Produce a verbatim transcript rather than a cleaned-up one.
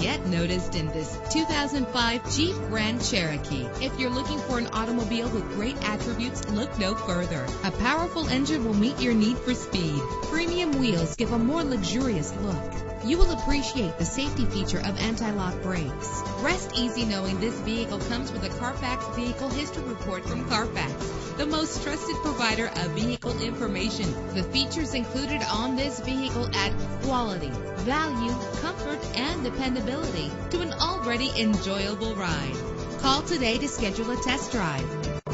Get noticed in this two thousand five Jeep Grand Cherokee. If you're looking for an automobile with great attributes, look no further. A powerful engine will meet your need for speed. Premium wheels give a more luxurious look. You will appreciate the safety feature of anti-lock brakes. Rest easy knowing this vehicle comes with a Carfax Vehicle History Report from Carfax, the most trusted provider of vehicle information. The features included on this vehicle add quality, value, comfort, and dependability to an already enjoyable ride. Call today to schedule a test drive.